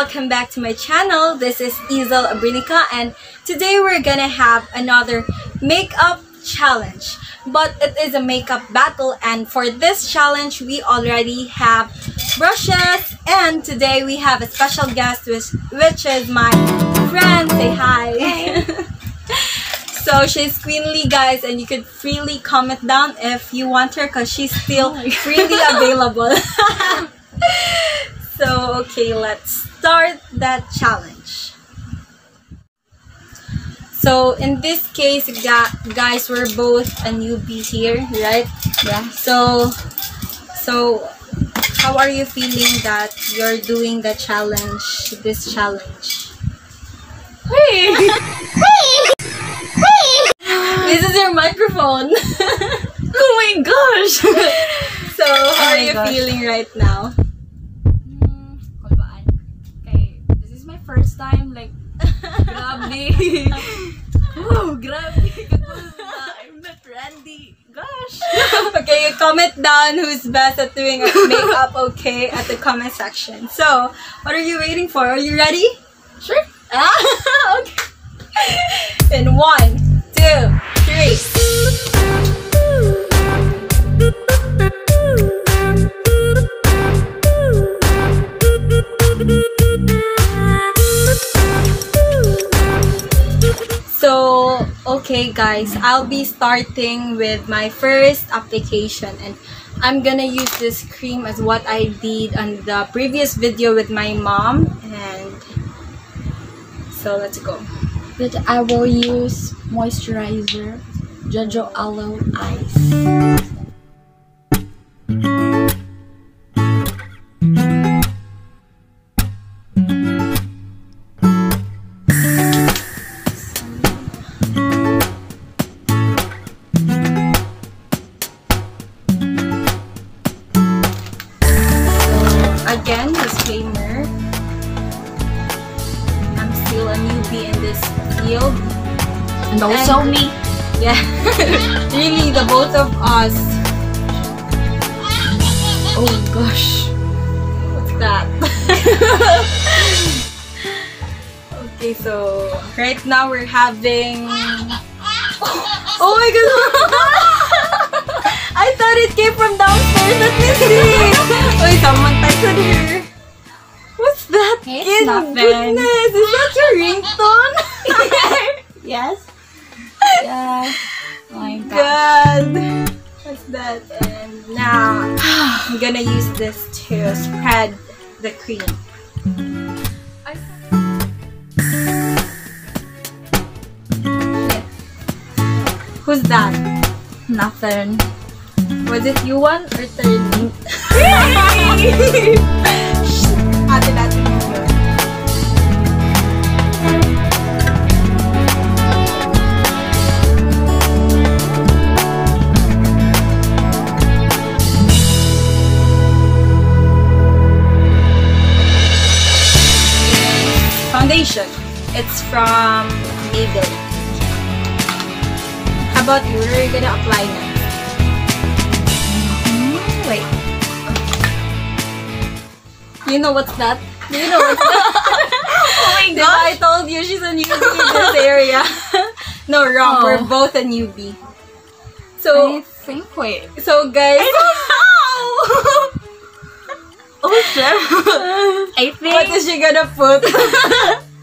welcome back to my channel. This is Ziel Abrinica, and today we're gonna have another makeup challenge, but it is a makeup battle. And for this challenge we already have brushes, and today we have a special guest which is my friend. Say hi. Hey. So she's queenly, guys, and you could freely comment down if you want her because she's still freely available. So okay, let's start that challenge. So in this case, guys, we're both a newbie here, right? Yeah. So how are you feeling that you're doing the challenge, this challenge? Hey! Hey! Hey! This is your microphone. Oh my gosh! So how are you feeling right now? This is my first time, like, grabe. Oh, grabe. I'm not Randy. Gosh. Okay, you comment down who's best at doing makeup, okay, at the comment section. So, what are you waiting for? Are you ready? Sure. Ah, okay. And 1, 2, 3. So, okay guys, I'll be starting with my first application, and I'm gonna use this cream as what I did on the previous video with my mom, and so let's go. But I will use moisturizer, Jojo Aloe Eyes. Again, disclaimer, I'm still a newbie in this field. And also me. Yeah, really, the both of us. Oh gosh, what's that? Okay, so right now we're having... Oh my god! I thought it came from downstairs. Let me see. Oy, someone texted her. What's that? It's nothing. Goodness, is that your ringtone? Yes. Yeah. Oh my god. What's that? And now I'm gonna use this to spread the cream. Who's that? Nothing. Was it you one or turning? Foundation. It's from Maybelline. How about you? Where are you gonna apply now? Wait. You know what's that? Do you know what's that? Oh my god! I told you she's a newbie in this area. No, wrong. Oh. We're both a newbie. So I think So guys, I don't know. Oh chef. I think. What is she gonna put?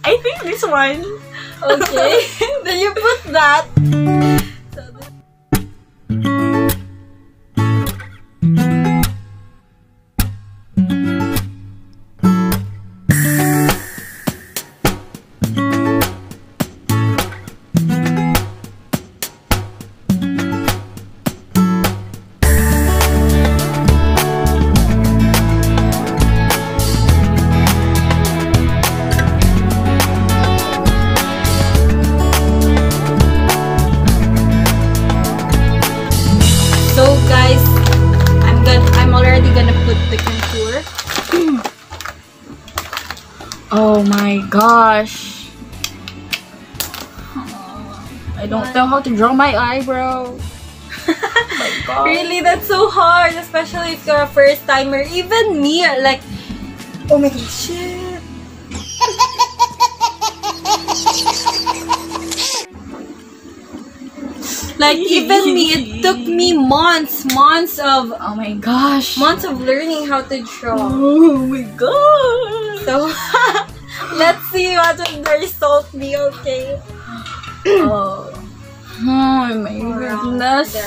I think this one. Okay. Then you put that. Oh my gosh. I don't know how to draw my eyebrow. Oh my god. Really, that's so hard, especially if you're a first timer. Even me, like, oh my god, shit. Like even me, it took me months of months of learning how to draw. Oh my gosh. So let's see what will the result be, okay? Oh my goodness.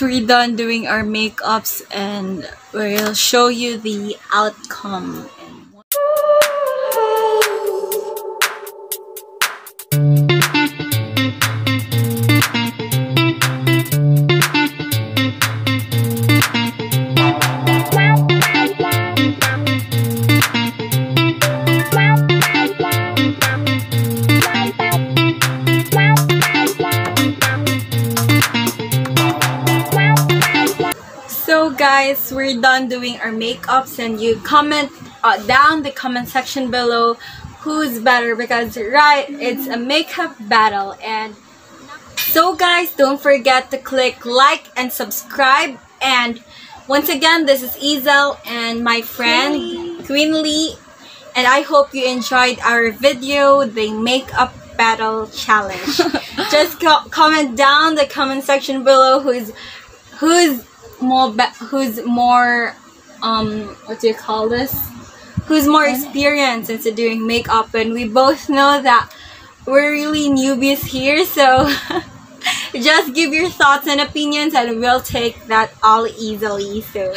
We're done doing our makeups and we'll show you the outcome. Guys, we're done doing our makeups, and you comment down the comment section below who's better, because right, it's a makeup battle. And so guys, don't forget to click like and subscribe. And once again, this is Ziel and my friend Queenly, and I hope you enjoyed our video, the makeup battle challenge. Just comment down the comment section below who's more experienced into doing makeup, and we both know that we're really newbies here, so just give your thoughts and opinions and we'll take that all easily. So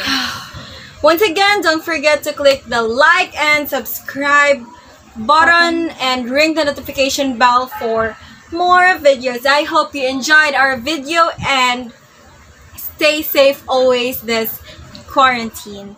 once again, don't forget to click the like and subscribe button and ring the notification bell for more videos. I hope you enjoyed our video and stay safe always this quarantine.